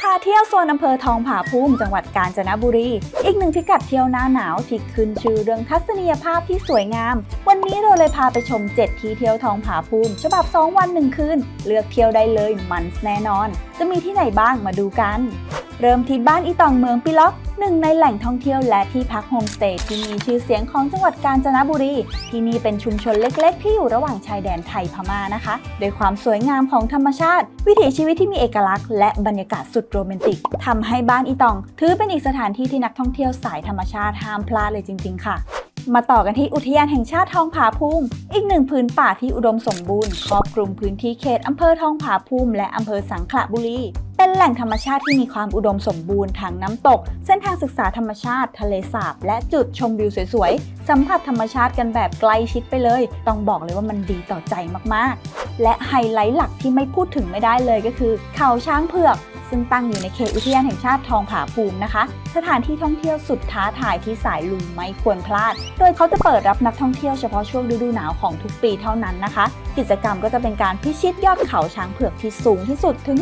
พาเที่ยวโซนอำเภอทองผาภูมิจังหวัดกาญจนบุรีอีกหนึ่งพิกัดเที่ยวหน้าหนาวที่ขึ้นชื่อเรื่องทัศนียภาพที่สวยงามวันนี้เราเลยพาไปชม7ที่เที่ยวทองผาภูมิฉบับ2วัน1คืนเลือกเที่ยวได้เลยมันแน่นอนจะมีที่ไหนบ้างมาดูกันเริ่มที่บ้านอีตองเมืองปิล็อกหนึ่งในแหล่งท่องเที่ยวและที่พักโฮมสเตย์ที่มีชื่อเสียงของจังหวัดกาญจนบุรีที่นี่เป็นชุมชนเล็กๆที่อยู่ระหว่างชายแดนไทยพม่านะคะโดยความสวยงามของธรรมชาติวิถีชีวิตที่มีเอกลักษณ์และบรรยากาศสุดโรแมนติกทำให้บ้านอีตองถือเป็นอีกสถานที่ที่นักท่องเที่ยวสายธรรมชาติห้ามพลาดเลยจริงๆค่ะมาต่อกันที่อุทยานแห่งชาติทองผาภูมิอีกหนึ่งพื้นป่าที่อุดมสมบูรณ์ครอบคลุมพื้นที่เขตอำเภอทองผาภูมิและอำเภอสังขละบุรีเป็นแหล่งธรรมชาติที่มีความอุดมสมบูรณ์ทั้งน้ำตกเส้นทางศึกษาธรรมชาติทะเลสาบและจุดชมวิวสวยๆสัมผัสธรรมชาติกันแบบใกล้ชิดไปเลยต้องบอกเลยว่ามันดีต่อใจมากๆและไฮไลท์หลักที่ไม่พูดถึงไม่ได้เลยก็คือเขาช้างเผือกซึ่งตั้งอยู่ในเขตอุทยานแห่งชาติทองผาภูมินะคะสถานที่ท่องเที่ยวสุดท้าทายที่สายลุยไม่ควรพลาดโดยเขาจะเปิดรับนักท่องเที่ยวเฉพาะช่วงฤดูหนาวของทุกปีเท่านั้นนะคะกิจกรรมก็จะเป็นการพิชิตยอดเขาช้างเผือกที่สูงที่สุดถึง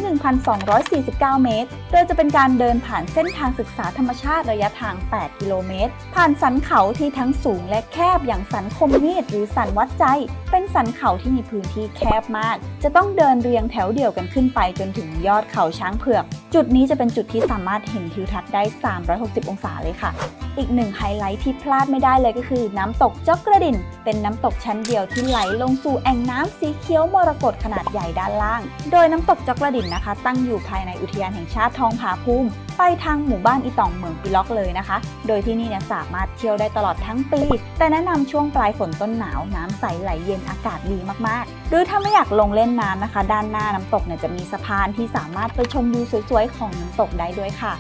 1,249 เมตรโดยจะเป็นการเดินผ่านเส้นทางศึกษาธรรมชาติระยะทาง8กิโลเมตรผ่านสันเขาที่ทั้งสูงและแคบอย่างสันคมมีดหรือสันวัดใจเป็นสันเขาที่มีพื้นที่แคบมากจะต้องเดินเรียงแถวเดี่ยวกันขึ้นไปจนถึงยอดเขาช้างเผือกจุดนี้จะเป็นจุดที่สามารถเห็นทิวทัศน์ได้360องศาเลยค่ะอีกหนึ่งไฮไลท์ที่พลาดไม่ได้เลยก็คือน้ำตกจอกกระดิ่นเป็นน้ำตกชั้นเดียวที่ไหลลงสู่แอ่งน้ำสีเขียวมรกตขนาดใหญ่ด้านล่างโดยน้ำตกจอกกระดิ่นนะคะตั้งอยู่ภายในอุทยานแห่งชาติทองผาภูมิไปทางหมู่บ้านอีตองเมืองปิล็อกเลยนะคะโดยที่นี่เนี่ยสามารถเที่ยวได้ตลอดทั้งปีแต่แนะนำช่วงปลายฝนต้นหนาวน้ำใสไหลเย็นอากาศดีมากๆหรือถ้าไม่อยากลงเล่นน้ำนะคะด้านหน้าน้ำตกเนี่ยจะมีสะพานที่สามารถไปชมวิวสวยๆของน้ำตกได้ด้วยค่ะ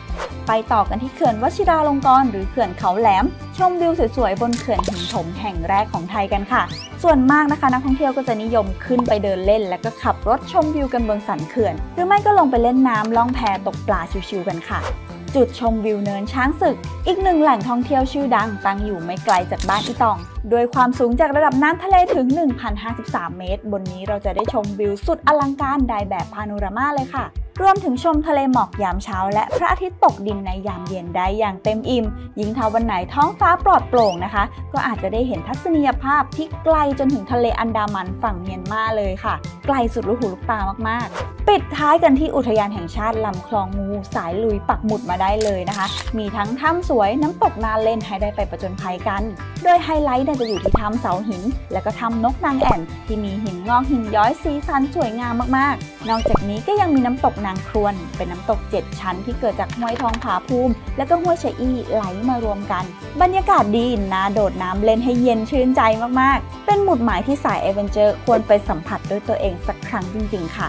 ไปต่อกันที่เขื่อนวชิราลงกรณ์หรือเขื่อนเขาแหลมชมวิวสวยๆบนเขื่อนหินถมแห่งแรกของไทยกันค่ะส่วนมากนะคะนักท่องเที่ยวก็จะนิยมขึ้นไปเดินเล่นและก็ขับรถชมวิวกันบนสันเขื่อนหรือไม่ก็ลงไปเล่นน้ำล่องแพตกปลาชิวๆกันค่ะจุดชมวิวเนินช้างศึกอีกหนึ่งแหล่งท่องเที่ยวชื่อดังตั้งอยู่ไม่ไกลจากบ้านอีตองโดยความสูงจากระดับน้ำทะเลถึง 1,053 เมตรบนนี้เราจะได้ชมวิวสุดอลังการได้แบบพาโนรามาเลยค่ะรวมถึงชมทะเลหมอกยามเช้าและพระอาทิตย์ตกดินในยามเย็นได้อย่างเต็มอิ่มยิ่งถ้าวันไหนท้องฟ้าปลอดโปร่งนะคะก็อาจจะได้เห็นทัศนียภาพที่ไกลจนถึงทะเลอันดามันฝั่งเมียนมาเลยค่ะไกลสุดลูกหูลูกตามากๆปิดท้ายกันที่อุทยานแห่งชาติลำคลองงูสายลุยปักหมุดมาได้เลยนะคะมีทั้งถ้ำสวยน้ำตกน่าเล่นให้ได้ไปประจนภัยกันโดยไฮไลท์จะอยู่ที่ถ้ำเสาหินและก็ถ้ำนกนางแอ่นที่มีหินงอกหินย้อยสีสันสวยงามมากๆนอกจากนี้ก็ยังมีน้ำตกนางครวนเป็นน้ำตก7ชั้นที่เกิดจากห้วยทองผาภูมิและก็ห้วยชะอีไหลมารวมกันบรรยากาศดีน่าโดดน้ำเล่นให้เย็นชื่นใจมากๆเป็นหมุดหมายที่สายแอดเวนเจอร์ควรไปสัมผัสด้วยตัวเองสักครั้งจริงๆค่ะ